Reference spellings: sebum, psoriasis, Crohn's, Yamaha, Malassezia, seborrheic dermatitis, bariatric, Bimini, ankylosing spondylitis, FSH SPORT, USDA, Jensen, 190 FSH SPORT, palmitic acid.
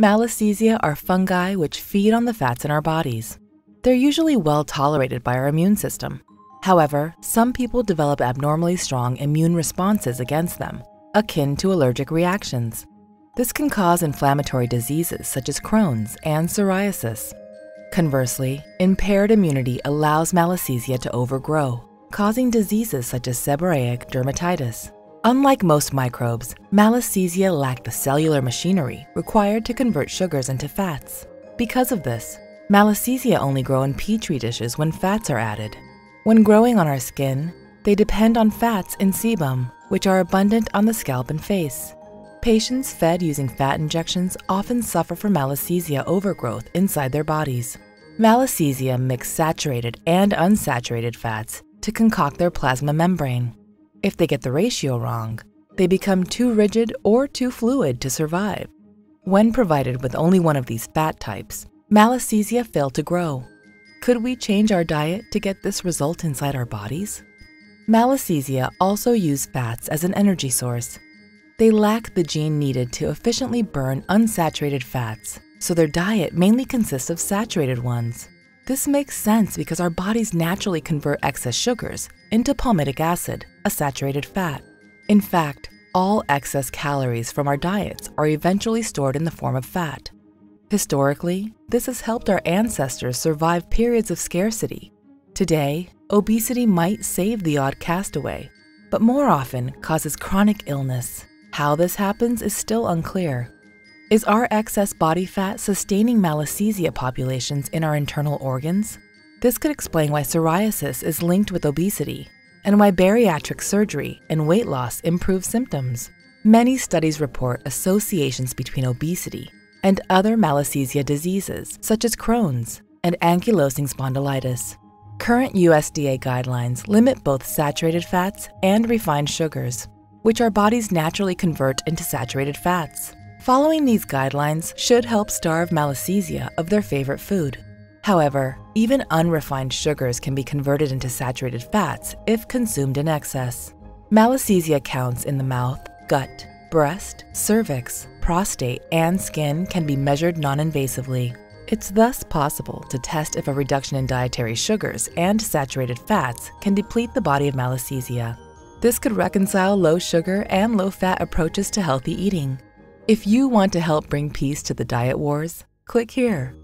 Malassezia are fungi which feed on the fats in our bodies. They're usually well tolerated by our immune system. However, some people develop abnormally strong immune responses against them, akin to allergic reactions. This can cause inflammatory diseases such as Crohn's and psoriasis. Conversely, impaired immunity allows Malassezia to overgrow, causing diseases such as seborrheic dermatitis. Unlike most microbes, Malassezia lack the cellular machinery required to convert sugars into fats. Because of this, Malassezia only grow in petri dishes when fats are added. When growing on our skin, they depend on fats in sebum, which are abundant on the scalp and face. Patients fed using fat injections often suffer from Malassezia overgrowth inside their bodies. Malassezia mix saturated and unsaturated fats to concoct their plasma membrane. If they get the ratio wrong, they become too rigid or too fluid to survive. When provided with only one of these fat types, Malassezia fail to grow. Could we change our diet to get this result inside our bodies? Malassezia also use fats as an energy source. They lack the gene needed to efficiently burn unsaturated fats, so their diet mainly consists of saturated ones. This makes sense because our bodies naturally convert excess sugars into palmitic acid, a saturated fat. In fact, all excess calories from our diets are eventually stored in the form of fat. Historically, this has helped our ancestors survive periods of scarcity. Today, obesity might save the odd castaway, but more often causes chronic illness. How this happens is still unclear. Is our excess body fat sustaining Malassezia populations in our internal organs? This could explain why psoriasis is linked with obesity, and why bariatric surgery and weight loss improve symptoms. Many studies report associations between obesity and other Malassezia diseases, such as Crohn's and ankylosing spondylitis. Current USDA guidelines limit both saturated fats and refined sugars, which our bodies naturally convert into saturated fats. Following these guidelines should help starve Malassezia of their favorite food. However, even unrefined sugars can be converted into saturated fats if consumed in excess. Malassezia counts in the mouth, gut, breast, cervix, prostate, and skin can be measured non-invasively. It's thus possible to test if a reduction in dietary sugars and saturated fats can deplete the body of Malassezia. This could reconcile low sugar and low fat approaches to healthy eating. If you want to help bring peace to the diet wars, click here.